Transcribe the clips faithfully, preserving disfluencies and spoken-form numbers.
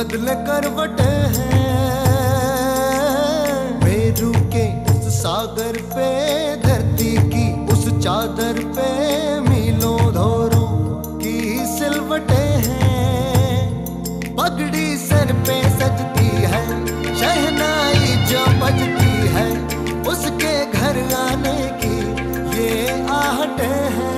बदले करवटे हैं मेरू के उस सागर पे, धरती की उस चादर पे मीलों धोरों की सिलवटे हैं। पगड़ी सर पे सजती है, शहनाई जो बजती है, उसके घर आने की ये आहटे हैं।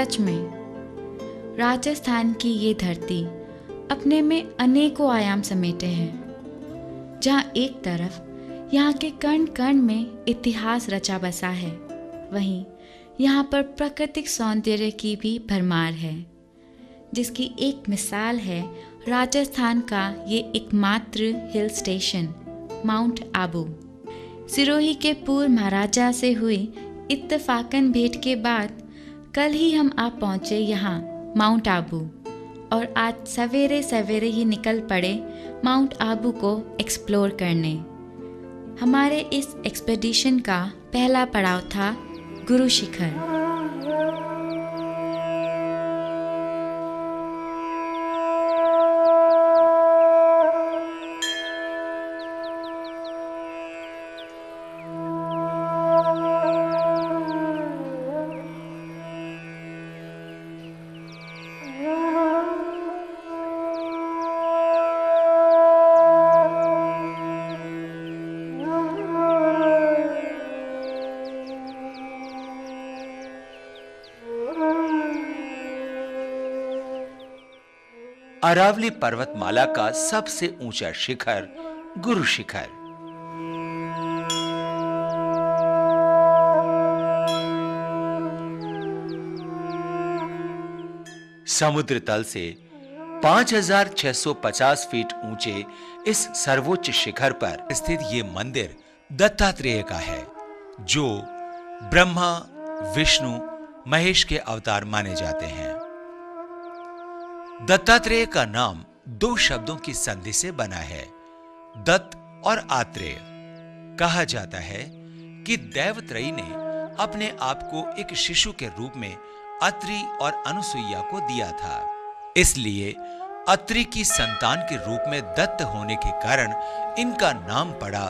सच में राजस्थान की ये धरती अपने में अनेकों आयाम समेटे हैं, जहाँ एक तरफ यहाँ के कण कण में इतिहास रचा बसा है, वहीं यहाँ पर प्राकृतिक सौंदर्य की भी भरमार है, जिसकी एक मिसाल है राजस्थान का ये एकमात्र hill station mount Abu. Sirohi के पूर्व महाराजा से हुई इत्तफाकन भेंट के बाद कल ही हम आप पहुँचे यहाँ माउंट आबू, और आज सवेरे सवेरे ही निकल पड़े माउंट आबू को एक्सप्लोर करने। हमारे इस एक्सपेडिशन का पहला पड़ाव था गुरु शिखर। अरावली पर्वतमाला का सबसे ऊंचा शिखर गुरु शिखर। समुद्र तल से पाँच हज़ार छह सौ पचास फीट ऊंचे इस सर्वोच्च शिखर पर स्थित ये मंदिर दत्तात्रेय का है, जो ब्रह्मा, विष्णु, महेश के अवतार माने जाते हैं। दत्तात्रेय का नाम दो शब्दों की संधि से बना है, दत्त और आत्रेय। कहा जाता है कि दैवत्रयी ने अपने आप को एक शिशु के रूप में अत्रि और अनुसुईया को दिया था, इसलिए अत्रि की संतान के रूप में दत्त होने के कारण इनका नाम पड़ा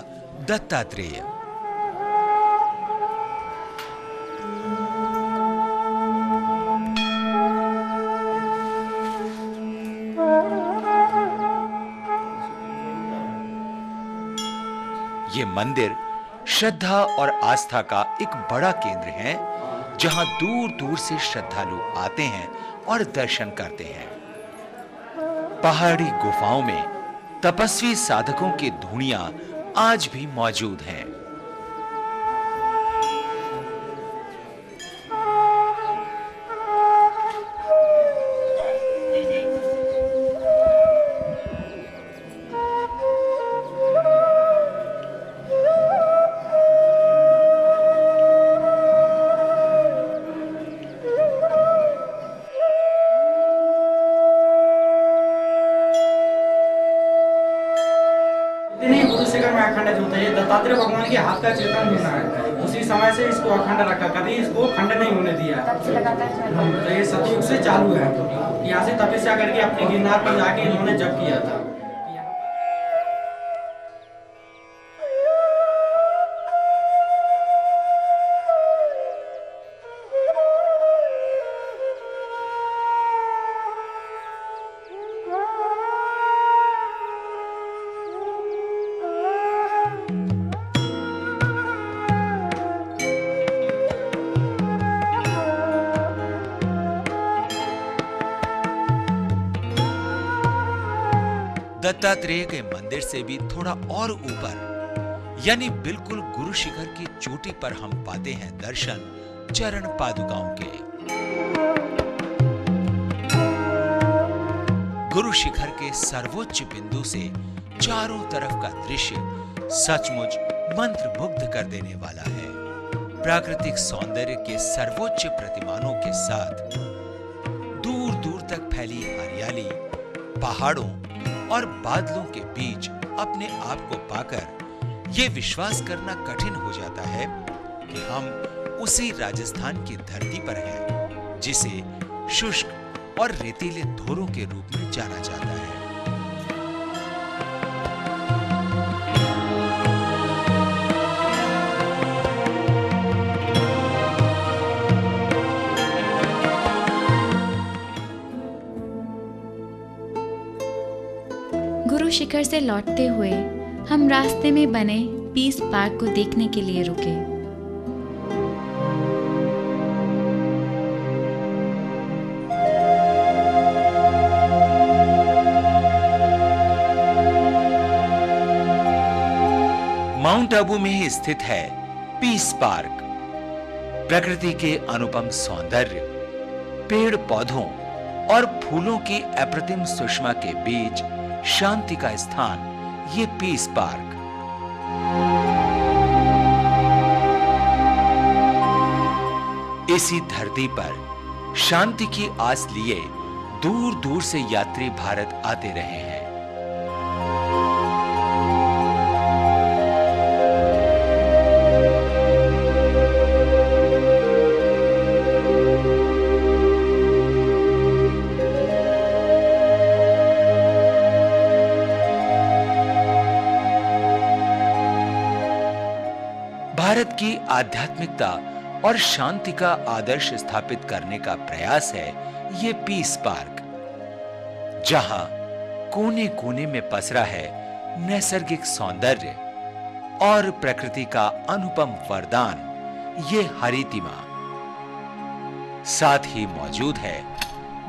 दत्तात्रेय। ये मंदिर श्रद्धा और आस्था का एक बड़ा केंद्र है, जहां दूर दूर से श्रद्धालु आते हैं और दर्शन करते हैं। पहाड़ी गुफाओं में तपस्वी साधकों की धुनियां आज भी मौजूद हैं। से दत्तात्रेय भगवान के हाथ का चेतन होना है, उसी समय से इसको अखंड रखा, कभी इसको खंड नहीं होने दिया। तो ये सतयुग से चालू है, यहाँ से तपस्या करके अपने गिरनार पर जाके इन्होंने जप किया था। दत्तात्रेय के मंदिर से भी थोड़ा और ऊपर यानी बिल्कुल गुरु शिखर की चोटी पर हम पाते हैं दर्शन चरण पादुकाओं के। गुरु शिखर के सर्वोच्च बिंदु से चारों तरफ का दृश्य सचमुच मंत्रमुग्ध कर देने वाला है। प्राकृतिक सौंदर्य के सर्वोच्च प्रतिमानों के साथ दूर दूर तक फैली हरियाली, पहाड़ों और बादलों के बीच अपने आप को पाकर यह विश्वास करना कठिन हो जाता है कि हम उसी राजस्थान की धरती पर हैं, जिसे शुष्क और रेतीले धोरों के रूप में जाना जाता है। शिखर से लौटते हुए हम रास्ते में बने पीस पार्क को देखने के लिए रुके। माउंट आबू में ही स्थित है पीस पार्क। प्रकृति के अनुपम सौंदर्य, पेड़ पौधों और फूलों की अप्रतिम सुषमा के बीच शांति का स्थान ये पीस पार्क। इसी धरती पर शांति की आस लिए दूर दूर से यात्री भारत आते रहे हैं। भारत की आध्यात्मिकता और शांति का आदर्श स्थापित करने का प्रयास है ये पीस पार्क, जहां कोने कोने में पसरा है नैसर्गिक सौंदर्य और प्रकृति का अनुपम वरदान ये हरितिमा। साथ ही मौजूद है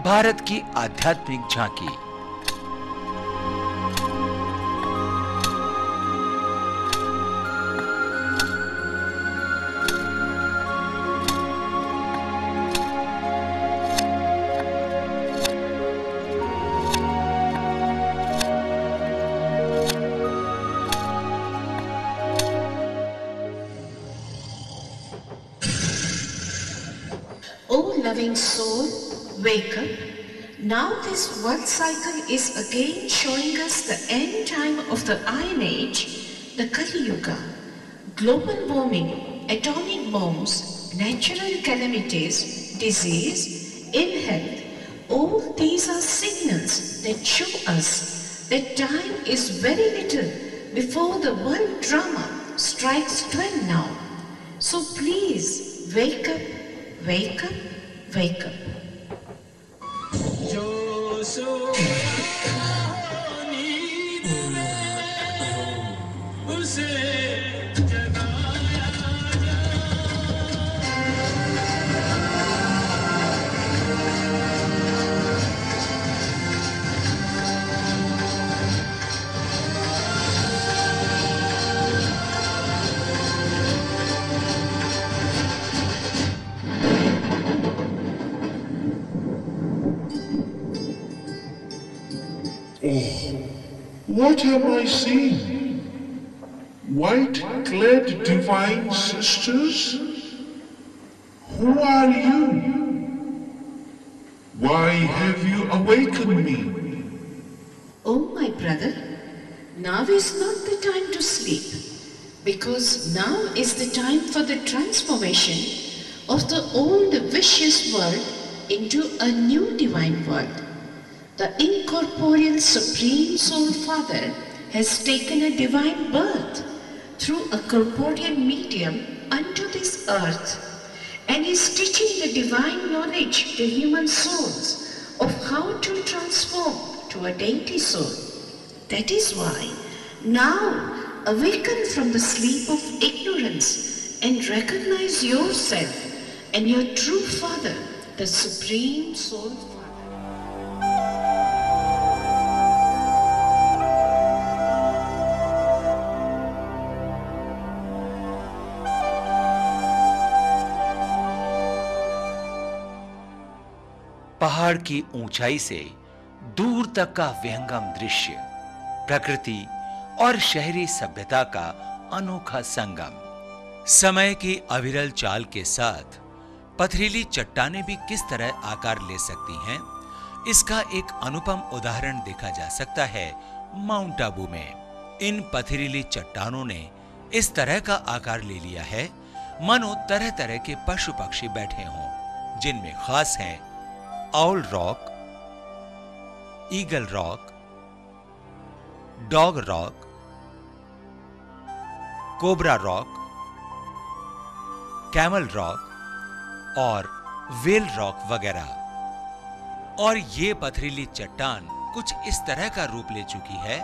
भारत की आध्यात्मिक झांकी। Wake up. Now this world cycle is again showing us the end time of the Iron Age, the Kali Yuga. Global warming, atomic bombs, natural calamities, disease, ill health, all these are signals that show us that time is very little before the world drama strikes twelve now. So please, wake up, wake up, wake up. What have I seen? White-clad divine sisters? Who are you? Why have you awakened me? Oh, my brother, now is not the time to sleep. because now is the time for the transformation of the old vicious world into a new divine world. The incorporeal Supreme Soul Father has taken a divine birth through a corporeal medium unto this earth and is teaching the divine knowledge to human souls of how to transform to a dainty soul. That is why now awaken from the sleep of ignorance and recognize yourself and your true Father, the Supreme Soul Father. पहाड़ की ऊंचाई से दूर तक का विहंगम दृश्य, प्रकृति और शहरी सभ्यता का अनोखा संगम। समय की अविरल चाल के साथ पथरीली चट्टानें भी किस तरह आकार ले सकती हैं, इसका एक अनुपम उदाहरण देखा जा सकता है माउंट आबू में। इन पथरीली चट्टानों ने इस तरह का आकार ले लिया है मानो तरह तरह के पशु पक्षी बैठे हों, जिनमें खास हैं owl rock, eagle rock, dog rock, cobra rock, camel rock और व्हेल रॉक वगैरह। और ये पथरीली चट्टान कुछ इस तरह का रूप ले चुकी है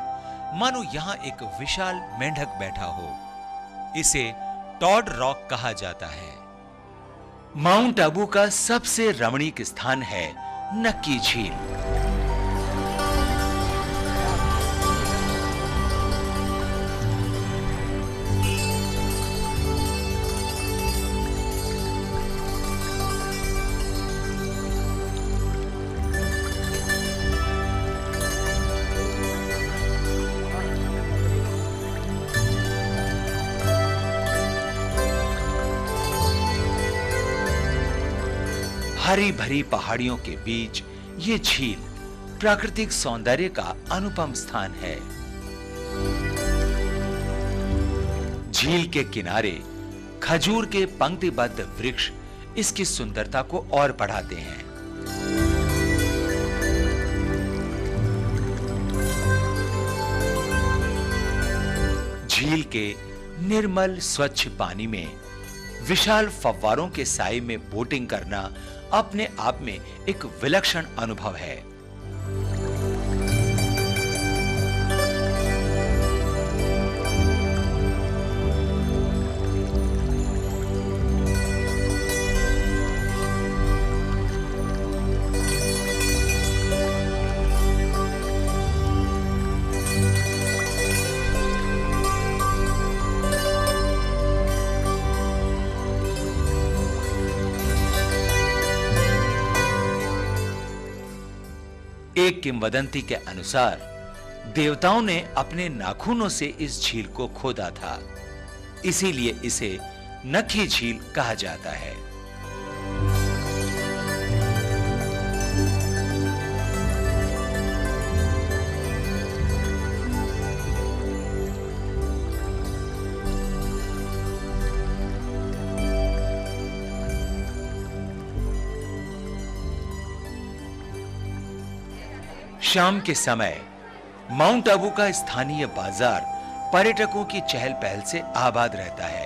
मानो यहां एक विशाल मेंढक बैठा हो। इसे टॉड रॉक कहा जाता है। माउंट आबू का सबसे रमणीक स्थान है नक्की झील। हरी भरी पहाड़ियों के बीच ये झील प्राकृतिक सौंदर्य का अनुपम स्थान है। झील के किनारे खजूर के पंक्तिबद्ध वृक्ष इसकी सुंदरता को और बढ़ाते हैं। झील के निर्मल स्वच्छ पानी में विशाल फव्वारों के साये में बोटिंग करना अपने आप में एक विलक्षण अनुभव है। एक किंवदंती के अनुसार देवताओं ने अपने नाखूनों से इस झील को खोदा था, इसीलिए इसे नक्की झील कहा जाता है। शाम के समय माउंट आबू का स्थानीय बाजार पर्यटकों की चहल पहल से आबाद रहता है।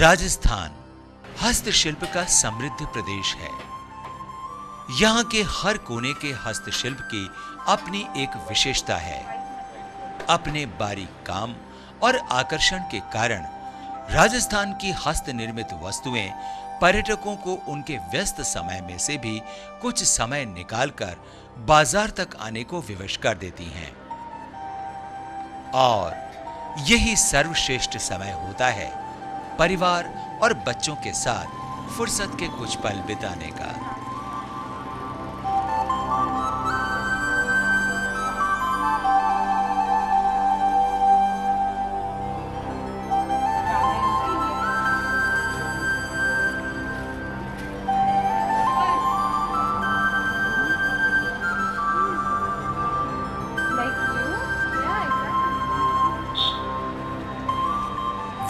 राजस्थान हस्तशिल्प का समृद्ध प्रदेश है। यहाँ के हर कोने के हस्तशिल्प की अपनी एक विशेषता है। अपने बारीक काम और आकर्षण के कारण राजस्थान की हस्त निर्मित वस्तुएं पर्यटकों को उनके व्यस्त समय में से भी कुछ समय निकालकर बाजार तक आने को विवश कर देती हैं और यही सर्वश्रेष्ठ समय होता है परिवार और बच्चों के साथ फुर्सत के कुछ पल बिताने का।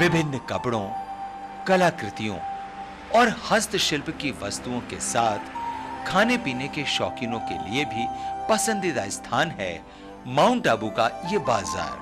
विभिन्न कपड़ों, कलाकृतियों और हस्तशिल्प की वस्तुओं के साथ खाने पीने के शौकीनों के लिए भी पसंदीदा स्थान है माउंट आबू का ये बाजार।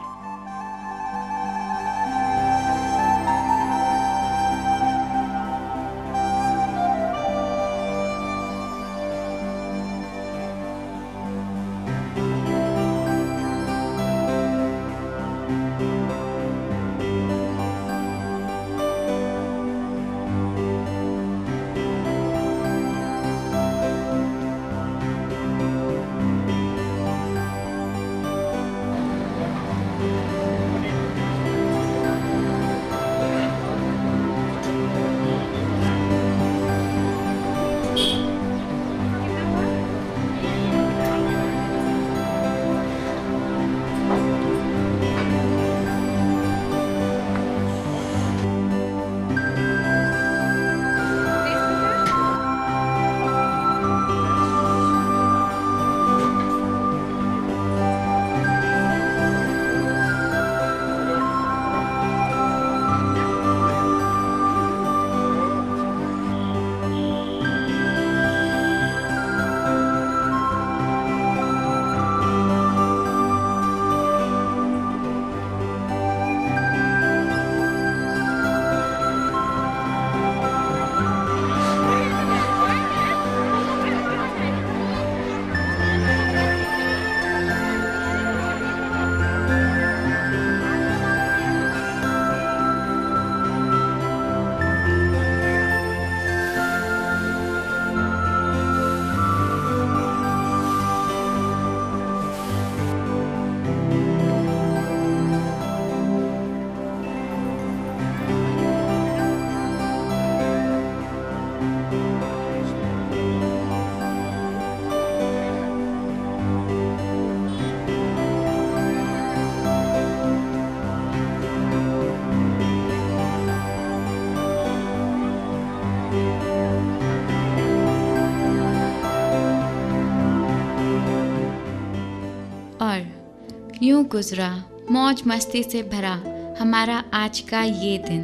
यूं गुजरा मौज मस्ती से भरा हमारा आज का ये दिन,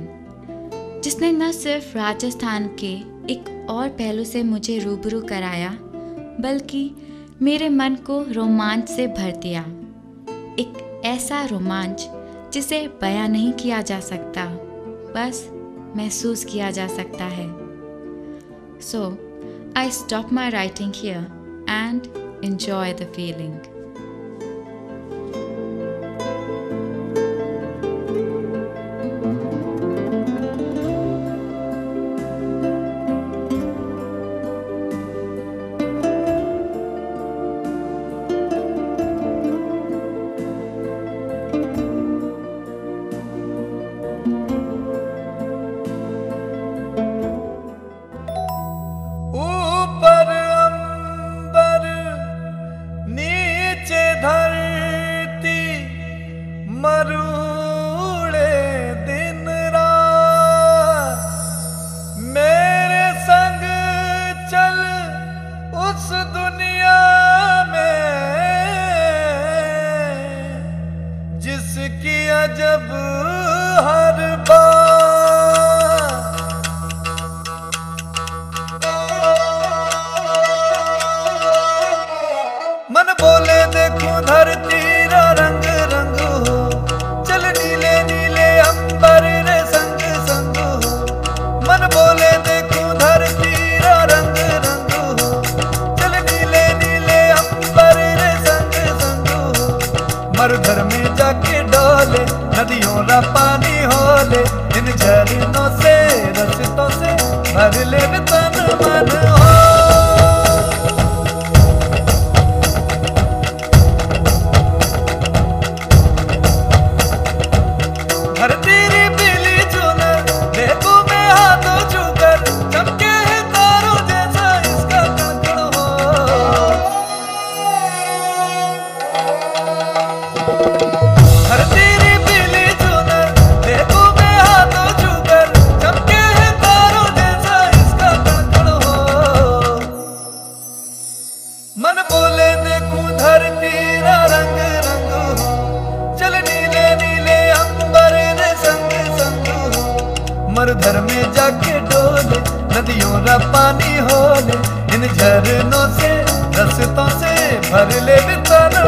जिसने न सिर्फ राजस्थान के एक और पहलू से मुझे रूबरू कराया बल्कि मेरे मन को रोमांच से भर दिया। एक ऐसा रोमांच जिसे बयां नहीं किया जा सकता, बस महसूस किया जा सकता है। So I stop my writing here and enjoy the feeling. झरनों से रस्तों से भर ले तन मन हो। हर तेरी बिली चुनर लेबू में हाथों छूकर चमके है तारों जैसा इसका कणकण हो। मरुधर में जाके डोले नदियों का पानी होले इन झरनों से रस्तों से भर ले बिताना।